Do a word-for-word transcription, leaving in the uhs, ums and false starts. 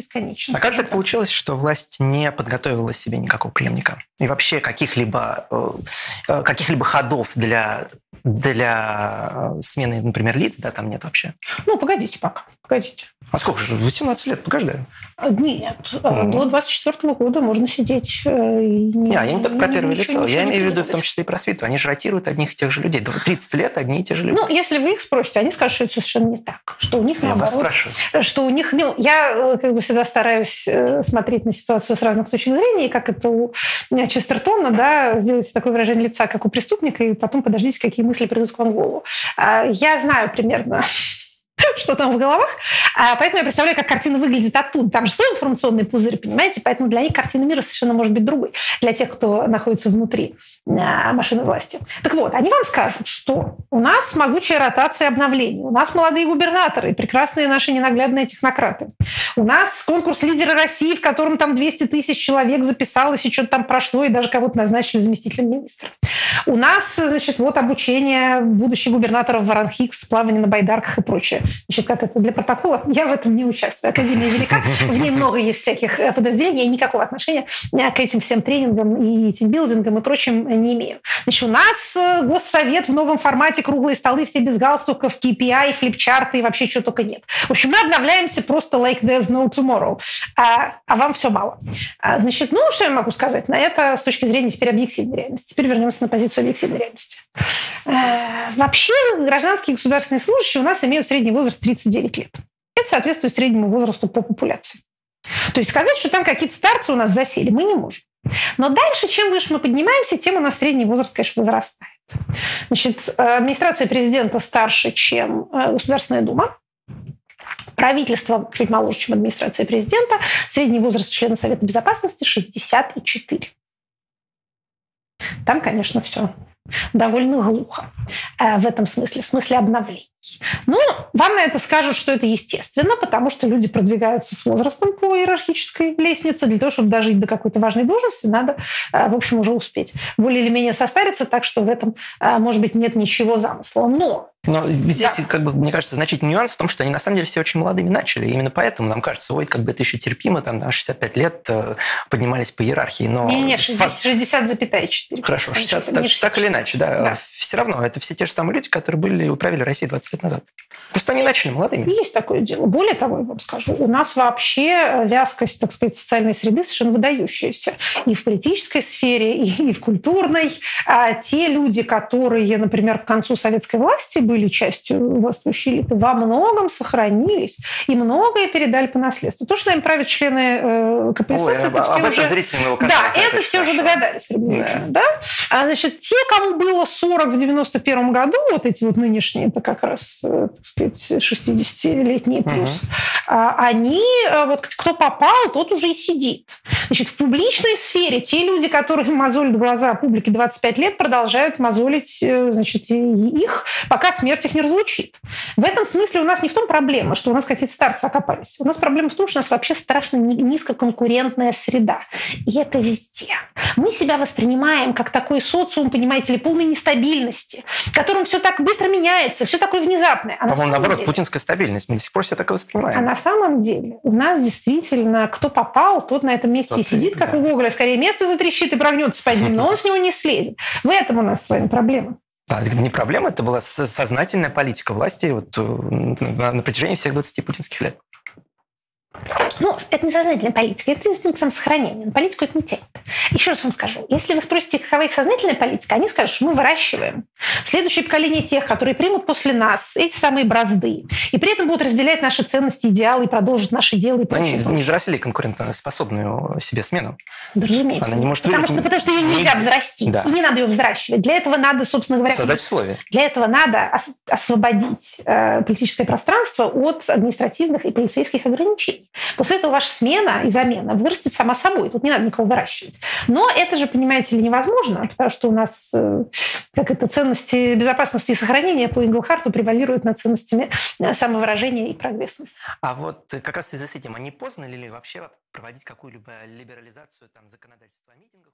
бесконечность. А как так получилось, что власть не подготовила себе никакого преемника? И вообще каких-либо, каких-либо ходов для, для смены, например, лиц, да, там нет вообще? Ну, погодите пока, погодите. А сколько же? восемнадцать лет, погоди. Нет, mm-hmm. до двадцать четвёртого года можно сидеть. И не, я не только про первое лицо, я имею в виду в том числе и про свиту. Они же ротируют одних и тех же людей. тридцать лет одни и те же люди. Ну, если вы их спросите, они скажут, что это совершенно не так. Что у них, я наоборот... Я вас спрашиваю. Что у них... Ну, я как бы всегда стараюсь смотреть на ситуацию с разных точек зрения, и как это у Честертона, да, сделайте такое выражение лица, как у преступника, и потом подождите, какие мысли придут к вам в голову. Я знаю примерно... что там в головах. Поэтому я представляю, как картина выглядит оттуда. Там же свой информационный пузырь, понимаете? Поэтому для них картина мира совершенно может быть другой. Для тех, кто находится внутри машины власти. Так вот, они вам скажут, что у нас могучая ротация обновлений. У нас молодые губернаторы, прекрасные наши ненаглядные технократы. У нас конкурс «Лидеры России», в котором там двести тысяч человек записалось, и что-то там прошло, и даже кого-то назначили заместителем министра. У нас, значит, вот обучение будущих губернаторов Варанхикс, плавание на байдарках и прочее. Значит, как это для протокола? Я в этом не участвую. Академия Велика. В ней много есть всяких подразделений. Я никакого отношения к этим всем тренингам и тимбилдингам и прочим не имею. Значит, у нас Госсовет в новом формате, круглые столы, все без галстуков, кей пи ай, флипчарты и вообще чего только нет. В общем, мы обновляемся просто like there's no tomorrow. А, а вам все мало. А, значит, ну, что я могу сказать на это с точки зрения теперь объективной реальности? Теперь вернемся на позицию объективной реальности. А, вообще, гражданские и государственные служащие у нас имеют средний возраст тридцать девять лет. Это соответствует среднему возрасту по популяции. То есть сказать, что там какие-то старцы у нас засели, мы не можем. Но дальше, чем выше мы поднимаемся, тем у нас средний возраст, конечно, возрастает. Значит, администрация президента старше, чем Государственная Дума. Правительство чуть моложе, чем администрация президента. Средний возраст члена Совета безопасности шестьдесят четыре. Там, конечно, все довольно глухо в этом смысле, в смысле обновлений. Ну, вам на это скажут, что это естественно, потому что люди продвигаются с возрастом по иерархической лестнице. Для того, чтобы дожить до какой-то важной должности, надо, в общем, уже успеть более или менее состариться, так что в этом, может быть, нет ничего замысла. Но, Но здесь, да. как бы, мне кажется, значительный нюанс в том, что они, на самом деле, все очень молодыми начали. И именно поэтому нам кажется, ой, как бы это еще терпимо, там, на шестьдесят пять лет поднимались по иерархии. Но... Не, не, шестьдесят запятая четыре. Хорошо, шестьдесят, так, так или иначе, да. да. Все равно, это все те же самые люди, которые были и управляли Россией двадцать лет назад. Просто они начали молодыми. Есть такое дело. Более того, я вам скажу, у нас вообще вязкость, так сказать, социальной среды совершенно выдающаяся. И в политической сфере, и в культурной. А те люди, которые, например, к концу советской власти были частью властвующей элиты, во многом сохранились и многое передали по наследству. То, что им правят члены КПСС, Ой, это об, все об уже... Этом да, это все уже догадались приблизительно. Да. Да? А, значит, те, кому было сорок в девяносто первом году, вот эти вот нынешние, это как раз, так сказать, шестидесятилетние плюс, uh-huh. они, вот кто попал, тот уже и сидит. Значит, в публичной сфере те люди, которые мозолят глаза публике двадцать пять лет, продолжают мозолить, значит, их, пока смерть их не разлучит. В этом смысле у нас не в том проблема, что у нас какие-то старцы окопались. У нас проблема в том, что у нас вообще страшно низкоконкурентная среда. И это везде. Мы себя воспринимаем как такой социум, понимаете ли, полной нестабильности, в котором все так быстро меняется, все такое внезапное. А По-моему, на наоборот, деле... путинская стабильность. Мы до сих пор себя так и воспринимаем. А на самом деле у нас действительно кто попал, тот на этом месте тот и сидит, и, как да. у Гоголя. Скорее, место затрещит и прогнется под ним, но он с него не слезет. В этом у нас с вами проблема. Да, это не проблема, это была сознательная политика власти вот, на, на протяжении всех двадцати путинских лет. Ну, это не сознательная политика, это инстинкт самосохранения. На политику это не тянет. Еще раз вам скажу, если вы спросите, какова их сознательная политика, они скажут, что мы выращиваем следующее поколение тех, которые примут после нас эти самые бразды, и при этом будут разделять наши ценности, идеалы, и продолжат наши дела и прочее. Они не взросли конкурентоспособную себе смену. Да, разумеется. Она не может потому, что, потому что ее нельзя не... взрастить, да. и не надо ее взращивать. Для этого надо, собственно говоря... Создать условия. Для этого надо ос- освободить э, политическое пространство от административных и полицейских ограничений. После этого ваша смена и замена вырастет сама собой. Тут не надо никого выращивать. Но это же, понимаете ли, невозможно, потому что у нас как это, ценности безопасности и сохранения по Инглхарту превалируют над ценностями самовыражения и прогресса. А вот как раз в связи с этим, а не поздно ли вообще проводить какую-либо либерализацию там, законодательства о митингах?